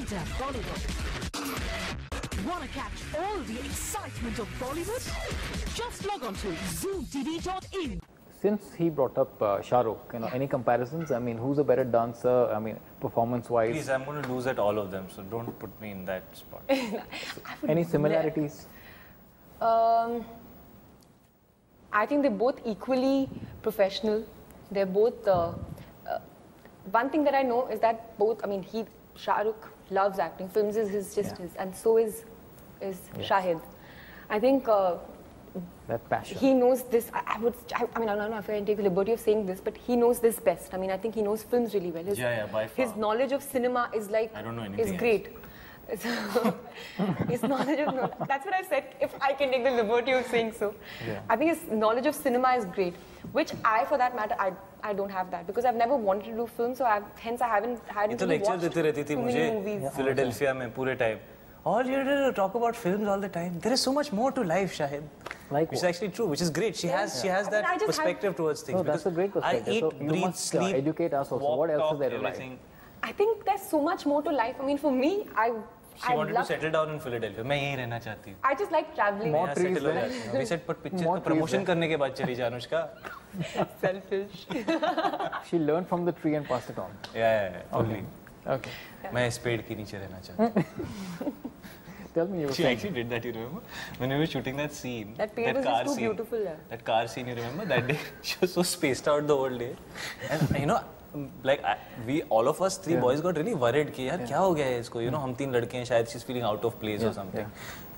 Enter Bollywood. Wanna catch all the excitement of Bollywood? Just log on to zoomdv.in. Since he brought up Shah Rukh, any comparisons? I mean, who's a better dancer? I mean, performance-wise. Please, I'm going to lose at all of them, so don't put me in that spot. Any similarities? I think they're both equally professional. They're both. One thing that I know is that both. I mean, Shah Rukh loves acting. Films is his, and so is Shahid. I think. That passion. He knows this. I mean, I don't know if I take the liberty of saying this, but he knows this best. I mean, I think he knows films really well. Yeah, by far. His knowledge of cinema is like. I don't know anything. Is great. So, his knowledge of that's what I said. If I can take the liberty of saying so, I think his knowledge of cinema is great. Which I, for that matter, I don't have that because I've never wanted to do film. So hence I haven't had. It really watched too many movies. Philadelphia, mein pure time. All you do talk about films all the time. There is so much more to life, Shahid. Like which is actually true, which is great. She has that perspective towards things. No, that's a great perspective. I eat, breathe, sleep, educate us also. What else is there to life? I think there's so much more to life. I mean, for me, I wanted to settle down in Philadelphia. I just like traveling. More trees. We said, but pictures to promotion karne ke baad chali Janushka. Selfish. She learned from the tree and passed it on. Yeah. Only. Okay. I want to live. Tell me your story. She actually did that, you remember? When we were shooting that scene. That car scene was too beautiful. Yeah. That car scene, you remember? That day, she was so spaced out the whole day. And you know, like, we, all of us three boys got really worried that, yaar, kya ho gaya hai isko? You know, hum teen ladke hain, shayad she's feeling out of place or something.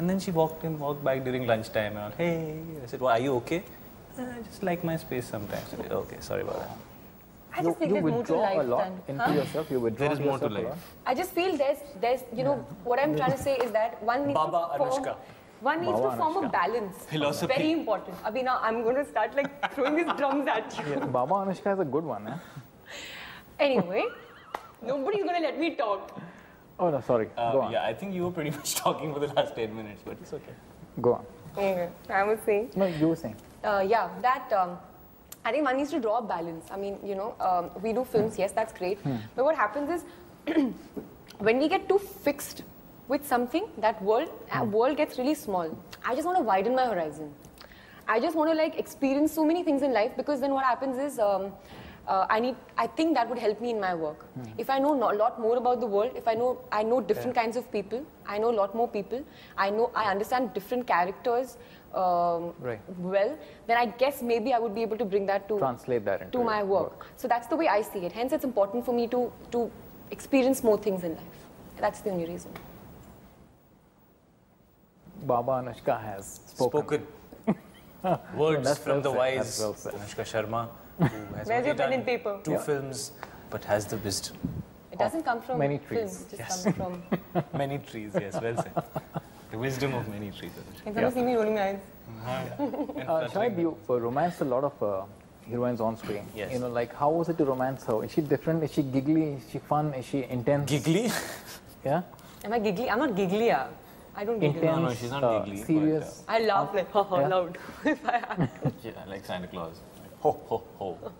And then she walked back during lunchtime and all, hey. I said, well, are you okay? I just like my space sometimes. I said, okay, sorry about that. I just think there's more to life into yourself. You withdraw. There is more to life. I just feel there's you know what I'm trying to say is that one needs to form a balance. Philosophy. Very important. Abhi now I'm going to start like throwing these drums at you. Yeah. Baba Anushka is a good one, eh? Anyway, nobody's going to let me talk. Oh no, sorry. Go on. Yeah, I think you were pretty much talking for the last 10 minutes, but it's okay. Go on. Okay. I was saying. No, you were saying. I think one needs to draw a balance. I mean, you know, we do films, yes, that's great. But what happens is, when we get too fixed with something, that world gets really small. I just want to widen my horizon. I just want to like experience so many things in life because then what happens is, I think that would help me in my work. If I know a lot more about the world, if I know different kinds of people, I know a lot more people, I understand different characters, well, then I guess maybe I would be able to bring that to translate that into my work. So that's the way I see it. Hence, it's important for me to experience more things in life. That's the only reason. Baba Anushka has spoken. Words from the wise Anushka Sharma, who has only done two films, but has the wisdom. It doesn't come from many trees. Films, it comes from many trees. Yes, well said. The wisdom of many trees. Can someone see me rolling my eyes? Shahid, you romanced a lot of heroines on screen. Yes. You know, like, how was it to romance her? Is she different? Is she giggly? Is she fun? Is she intense? Giggly? Yeah? Am I giggly? I'm not giggly, I don't giggle. Intense, no, she's not giggly. Serious. I laugh like, ho, ho, loud. If I act. Yeah, like Santa Claus. Ho, ho, ho.